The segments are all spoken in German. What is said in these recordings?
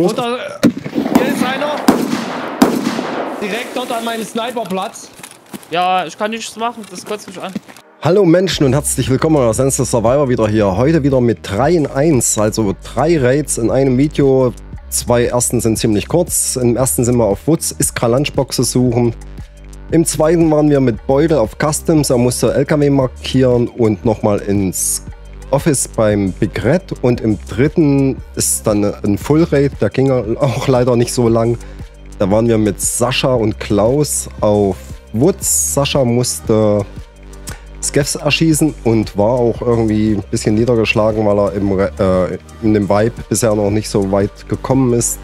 Unter, hier ist einer. Direkt dort an meinem Sniperplatz. Ja, ich kann nichts machen, das kotzt mich an. Hallo Menschen und herzlich willkommen bei SenselessSurvivor wieder hier. Heute wieder mit 3 in 1, also 3 Raids in einem Video. Zwei ersten sind ziemlich kurz. Im ersten sind wir auf Woods, Iskra Lunchboxes suchen. Im zweiten waren wir mit Beutel auf Customs, er musste LKW markieren und nochmal ins Office beim Big Red. Und im dritten ist dann ein Full Raid, da ging er auch leider nicht so lang. Da waren wir mit Sascha und Klaus auf Woods. Sascha musste Skeffs erschießen und war auch irgendwie ein bisschen niedergeschlagen, weil er in dem Vibe bisher noch nicht so weit gekommen ist.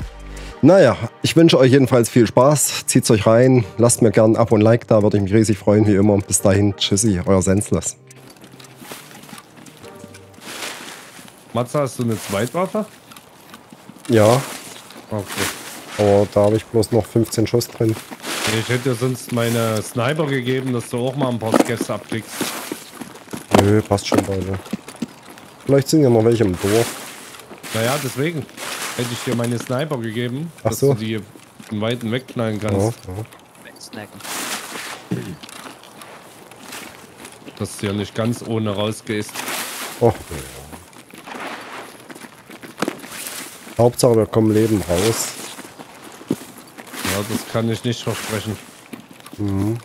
Naja, ich wünsche euch jedenfalls viel Spaß. Zieht's euch rein, lasst mir gerne ein Abo und ein Like da, würde ich mich riesig freuen, wie immer. Bis dahin, tschüssi, euer Senseless. Matze, hast du eine Zweitwaffe? Ja. Okay. Aber da habe ich bloß noch 15 Schuss drin. Ich hätte dir sonst meine Sniper gegeben, dass du auch mal ein paar Skeffs abkriegst. Nö, passt schon beide. Vielleicht sind ja noch welche im Dorf. Naja, deswegen hätte ich dir meine Sniper gegeben, ach so, dass du die im Weiten wegknallen kannst. Ja, ja. Dass du ja nicht ganz ohne rausgehst. Och, Hauptsache, wir kommen lebend raus. Ja, das kann ich nicht versprechen. Mhm.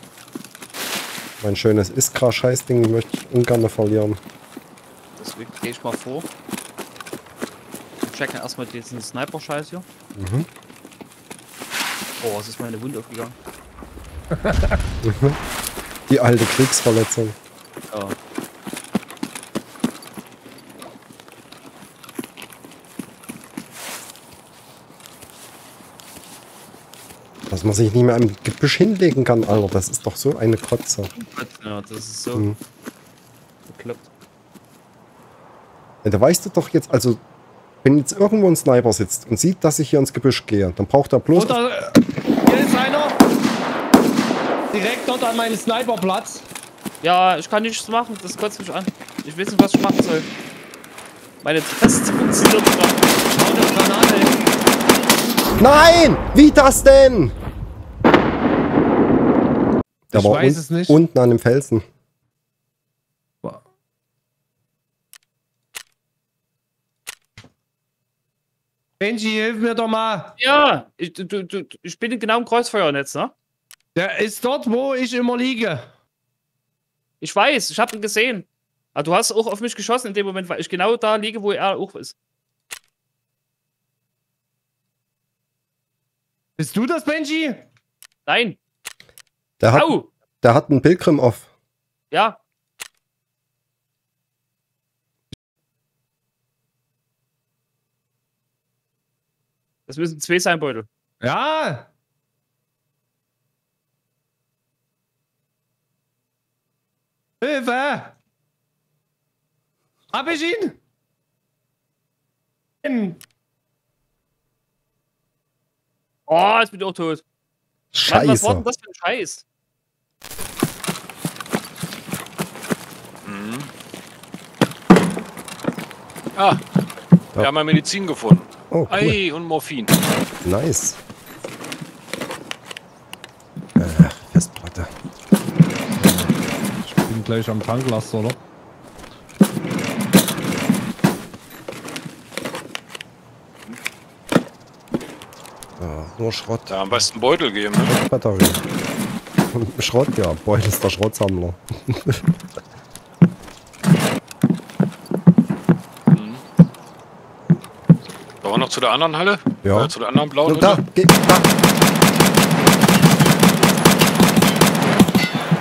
Mein schönes Iskra-Scheißding möchte ich ungern verlieren. Deswegen gehe ich mal vor. Wir checken erstmal diesen Sniper-Scheiß hier. Mhm. Oh, es ist meine Wunde aufgegangen. Die alte Kriegsverletzung. Ja. Dass man sich nicht mehr im Gebüsch hinlegen kann, Alter. Das ist doch so eine Kotze. Ja, das ist so. Mhm. Geklappt. Ja, da weißt du doch jetzt, also, wenn jetzt irgendwo ein Sniper sitzt und sieht, dass ich hier ins Gebüsch gehe, dann braucht er bloß. Oder, hier ist einer! Direkt dort an meinem Sniperplatz. Ja, ich kann nichts machen, das kotzt mich an. Ich weiß nicht, was ich machen soll. Meine Tests funktioniert doch. Schau eine Granate hin. Nein! Wie das denn? Der ich war weiß es nicht. Unten an dem Felsen. Wow. Benji, hilf mir doch mal. Ja, ich bin genau im Kreuzfeuernetz, ne? Der ist dort, wo ich immer liege. Ich weiß, ich habe ihn gesehen. Aber du hast auch auf mich geschossen in dem Moment, weil ich genau da liege, wo er auch ist. Bist du das, Benji? Nein. Der hat einen Pilgrim off. Ja. Das müssen 2 sein, Beutel. Ja. Hilfe. Hab ich ihn? Oh, jetzt bin ich auch tot. Scheiße. Was war denn das für ein Scheiß? Mhm. Ah, ja. Wir haben mal Medizin gefunden. Oh, cool. Ei und Morphin. Nice. Festplatte. Ich bin gleich am Tanklaster, oder? Nur Schrott. Da am besten Beutel geben, ne? Batterie. Schrott, ja. Beutel ist der Schrottsammler. Mhm. Wollen wir noch zu der anderen Halle? Ja. Zu der anderen blauen Halle? Da, da.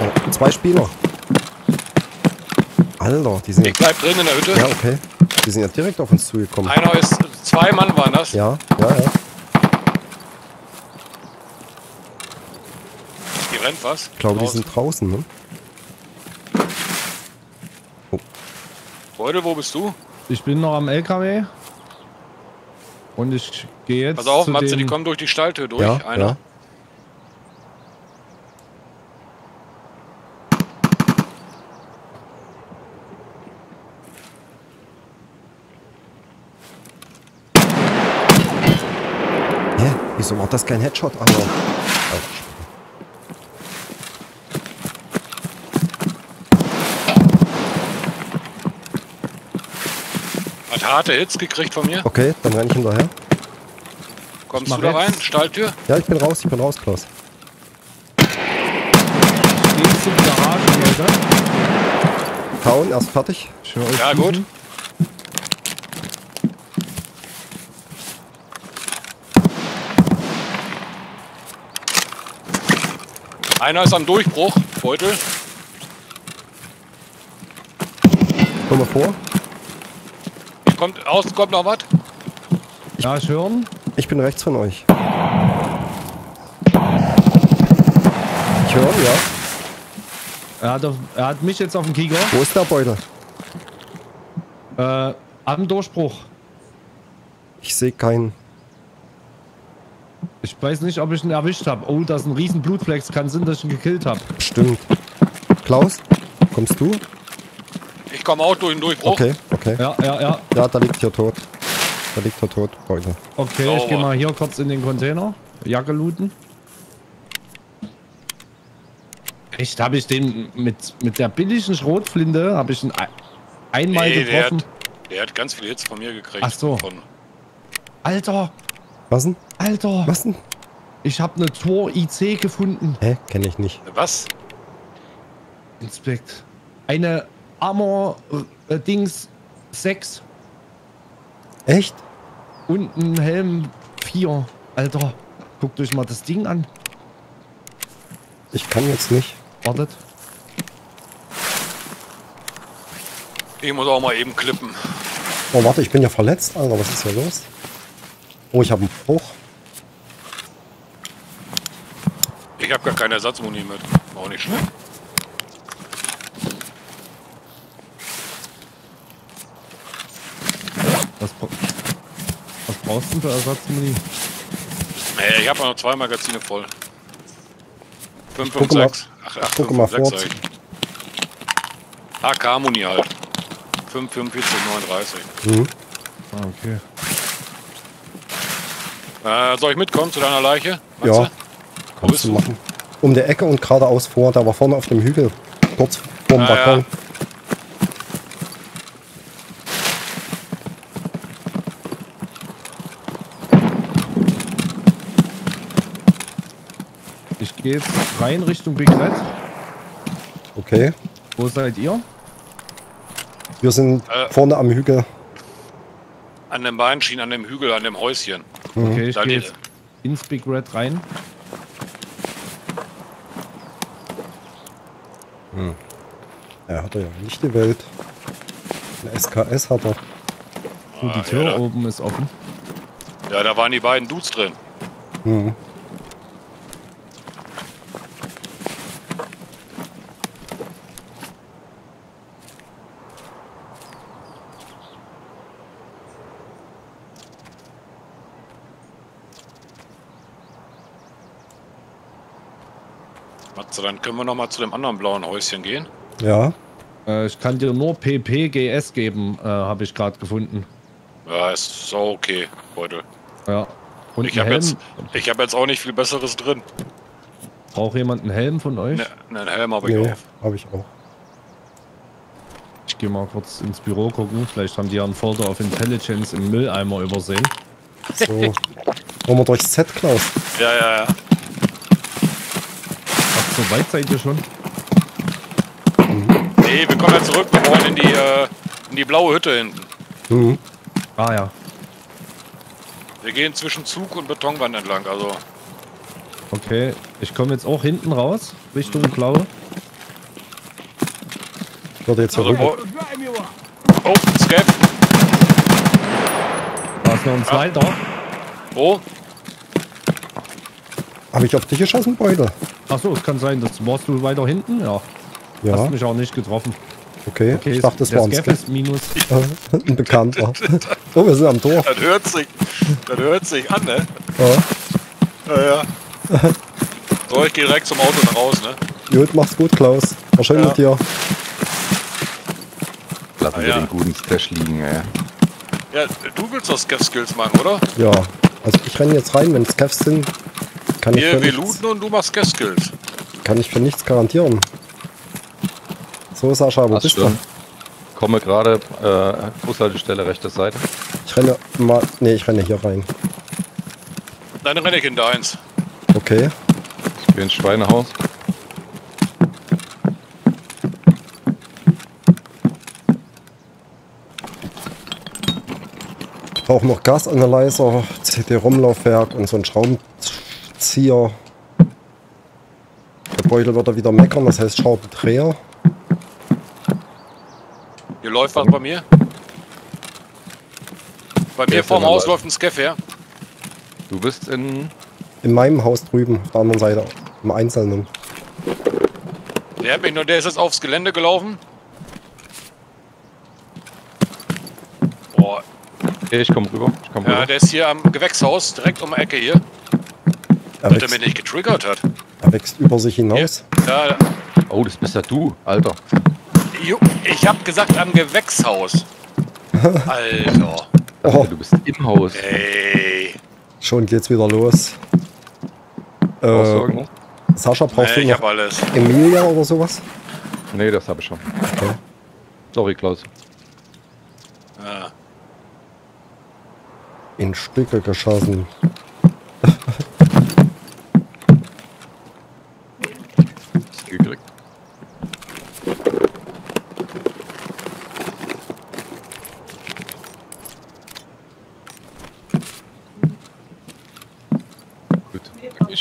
Oh, 2 Spieler. Alter, die sind... Ich bleib drin in der Hütte. Ja, okay. Die sind ja direkt auf uns zugekommen. Einer ist... 2 Mann waren das. Ja, ja, ja. Was? Ich glaube, die sind draußen, ne? Oh. Beutel, wo bist du? Ich bin noch am LKW. Und ich gehe jetzt. Pass auf, Matze, die kommen durch die Stalltür durch. Ja, einer. Ja. Wieso macht das kein Headshot? Aber... Hat harte Hits gekriegt von mir. Okay, dann renne ich hinterher. Kommst du da rein? Stalltür? Ja, ich bin raus, Klaus. Gehst du in die Garage, Leute? Town, erst fertig. Ja, gut. Einer ist am Durchbruch, Beutel. Komm mal vor. Hier kommt, außen kommt noch was. Ja, ich höre. Ich bin rechts von euch. Ich höre, ja. Er hat mich jetzt auf dem Kieger. Wo ist der Beutel? Am Durchbruch. Ich sehe keinen. Ich weiß nicht, ob ich ihn erwischt habe. Oh, das ist ein riesen Blutflex. Kann Sinn, dass ich ihn gekillt habe. Stimmt. Klaus, kommst du? Ich komme auch durch den Durchbruch. Okay, okay. Ja, ja, ja. Ja, da liegt hier tot. Da liegt er tot, Leute. Okay, sauber. Ich gehe mal hier kurz in den Container. Jacke looten. Echt, habe ich den mit der billigen Schrotflinte, habe ich ihn einmal getroffen. Der hat ganz viele Hits von mir gekriegt. Ach so. Alter. Was denn? Alter! Was denn? Ich habe eine Tor-IC gefunden. Hä? Kenne ich nicht. Was? Inspekt. Eine Amor-Dings 6. Echt? Und ein Helm 4. Alter, guckt euch mal das Ding an. Ich kann jetzt nicht. Wartet. Ich muss auch mal eben klippen. Oh, warte, ich bin ja verletzt, Alter. Was ist hier los? Oh, ich habe einen Bruch. Ich habe gar keinen Ersatzmuni mit. Auch nicht schlimm. Was brauchst du für Ersatzmuni? Hey, ich habe noch 2 Magazine voll. 5 und 6. Guck mal vor. AK-Muni halt. 5, 45, 39. Mhm. Ah, okay. Soll ich mitkommen zu deiner Leiche? Matze? Ja, wo bist du? Um der Ecke und geradeaus vor, da war vorne auf dem Hügel, kurz vorm Balkon. Ja. Ich gehe jetzt rein Richtung Big Red. Okay. Wo seid ihr? Wir sind vorne am Hügel. An dem Bahnschienen, an dem Hügel, an dem Häuschen. Okay, ich gehe jetzt ins Big Red rein. Hm. Er hat ja nicht die Welt. Eine SKS hat er. So, die Tür oben ist offen. Ja, da waren die beiden Dudes drin. Hm. So, dann können wir noch mal zu dem anderen blauen Häuschen gehen. Ja. Ich kann dir nur PPGS geben, habe ich gerade gefunden. Ja, ist so okay, Leute. Ja. Und ich habe jetzt auch nicht viel Besseres drin. Braucht jemand einen Helm von euch? Ne, einen Helm habe ich auch. Habe ich auch. Ich gehe mal kurz ins Büro gucken. Vielleicht haben die ja einen Folder of Intelligence im Mülleimer übersehen. So. Wollen wir durchs Z-Knauf? Ja, ja, ja. So weit seid ihr schon? Mhm. Nee, wir kommen ja zurück. Wir wollen in die blaue Hütte hinten. Mhm. Ah ja. Wir gehen zwischen Zug und Betonwand entlang, also. Okay, ich komme jetzt auch hinten raus, Richtung blaue. Ich werde jetzt zurück. Also, oh, Scrap. Da ist noch ein zweiter. Wo? Habe ich auf dich geschossen, Beutel? Achso, es kann sein, das warst du weiter hinten? Ja. Ja. Hast mich auch nicht getroffen. Okay, okay, ich dachte, das war ein Skeffs minus. Ein Bekannter. Oh, wir sind am Tor. Das hört sich an, ne? Ja. Ja, ja. So, ich gehe direkt zum Auto nach raus, ne? Gut, mach's gut, Klaus. War schön mit dir. Lassen wir den guten Stash liegen, ey. Ja, du willst doch Skeff-Skills machen, oder? Ja. Also ich renne jetzt rein, wenn Skeffs sind, kann ich wir looten und du machst Gaskills. Kann ich für nichts garantieren. So Sascha, wo bist du? Ich komme gerade, Fußhaltestelle, rechte Seite. Ich renne mal, nee, ich renne hier rein. Dann renne ich in deins. Okay. Ich bin ins Schweinehaus. Ich brauche noch Gasanalyzer, CD-Rumlaufwerk und so ein Schraubenzieher. Der Beutel wird er wieder meckern, das heißt Schraubendreher. Hier läuft was bei mir. Bei mir vorm Haus läuft ein Skeff her. Du bist in... In meinem Haus drüben, auf der anderen Seite, im Einzelnen. Der hat mich nur, der ist jetzt aufs Gelände gelaufen. Boah. Okay, ich komm rüber. Ich komm rüber. Der ist hier am Gewächshaus, direkt um die Ecke hier. Dass er mich nicht getriggert hat. Er wächst über sich hinaus. Ja, ja. Oh, das bist ja du, Alter. Ich hab gesagt, am Gewächshaus. Alter. Oh. Du bist im Haus. Ey. Schon geht's wieder los. Sascha, brauchst du noch alles. Emilia oder sowas? Nee, das habe ich schon. Okay. Sorry, Klaus. Ah. In Stücke geschossen.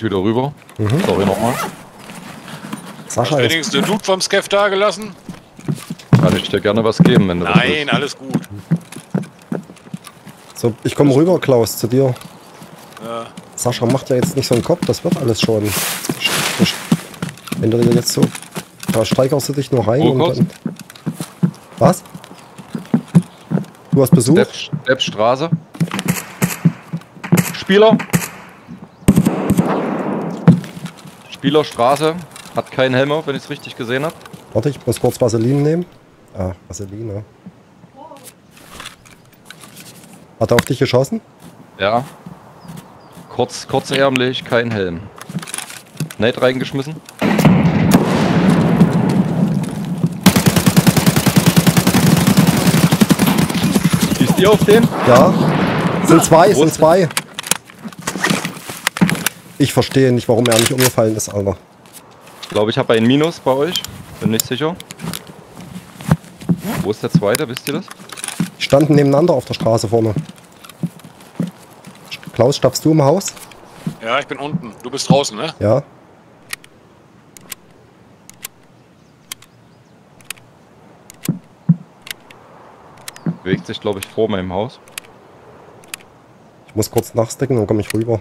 Wieder rüber. Mhm. Sorry nochmal. Sascha, hast wenigstens den Loot vom Skeff da gelassen? Kann ich dir gerne was geben, wenn du das willst. Nein, alles gut. So, ich komme rüber, Klaus, zu dir. Ja. Sascha, macht ja jetzt nicht so einen Kopf, das wird alles schon. Wenn du jetzt so... Da steigerst du dich nur rein und dann... Was? Du hast Besuch? Steppstraße. Spieler. Spielerstraße, hat keinen Helm auf, wenn ich es richtig gesehen habe. Warte, ich muss kurz Vaseline nehmen. Ah, Vaseline. Hat er auf dich geschossen? Ja. Kurzärmlich, kein Helm. Nate reingeschmissen. Schießt ihr auf den? Ja. Sind zwei. Ich verstehe nicht, warum er nicht umgefallen ist, Alter. Ich glaube, ich habe einen Minus bei euch. Bin nicht sicher. Wo ist der zweite? Wisst ihr das? Die standen nebeneinander auf der Straße vorne. Klaus, stapfst du im Haus? Ja, ich bin unten. Du bist draußen, ne? Ja. Bewegt sich, glaube ich, vor meinem Haus. Ich muss kurz nachstecken, dann komme ich rüber.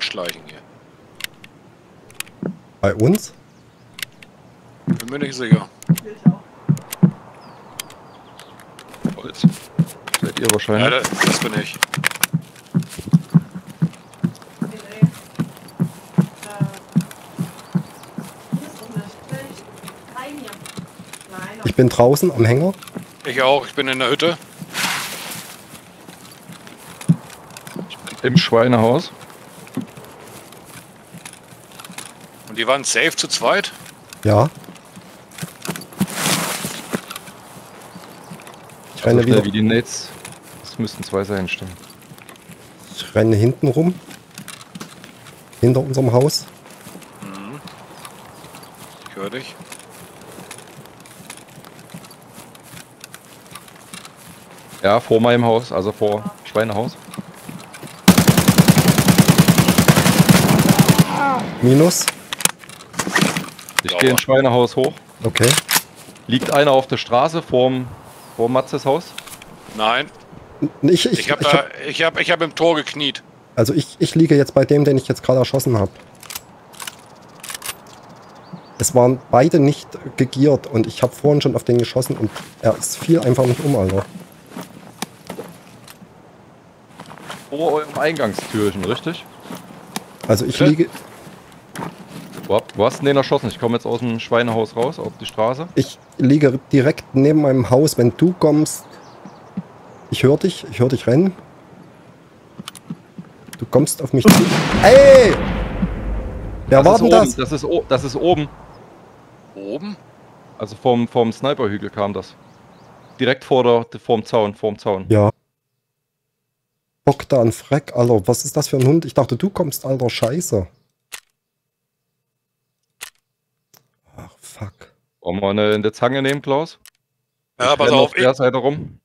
Schleichen hier. Bei uns? Bin mir nicht sicher. Holz. Seid ihr wahrscheinlich? Ja, das bin ich. Ich bin draußen am Hänger. Ich auch, ich bin in der Hütte. Ich bin im Schweinehaus. Die waren safe zu zweit? Ja. Ich renne wieder wie die Nates. Es müssten zwei sein, stimmt. Ich renne hinten rum. Hinter unserem Haus. Mhm. Ich höre dich. Ja, vor meinem Haus, also vor Schweinehaus. Minus. Ich gehe ins Schweinehaus hoch. Okay. Liegt einer auf der Straße vorm Matzes Haus? Nein. Ich hab im Tor gekniet. Also ich liege jetzt bei dem, den ich jetzt gerade erschossen habe. Es waren beide nicht gegiert und ich habe vorhin schon auf den geschossen und er fiel einfach nicht um, Alter. Vor eurem Eingangstürchen, richtig? Also ich liege... Wo hast du den erschossen? Ich komme jetzt aus dem Schweinehaus raus, auf die Straße. Ich liege direkt neben einem Haus, wenn du kommst. Ich höre dich rennen. Du kommst auf mich zu. Ey! Wer war denn das? Das ist oben. Oben? Also vom Sniperhügel kam das. Direkt vorm Zaun. Ja. Bock da an Freck, Alter. Was ist das für ein Hund? Ich dachte, du kommst, alter Scheiße. Ach, fuck. Wollen wir eine in der Zange nehmen, Klaus? Ja, pass auf, ich... Der Seite rum.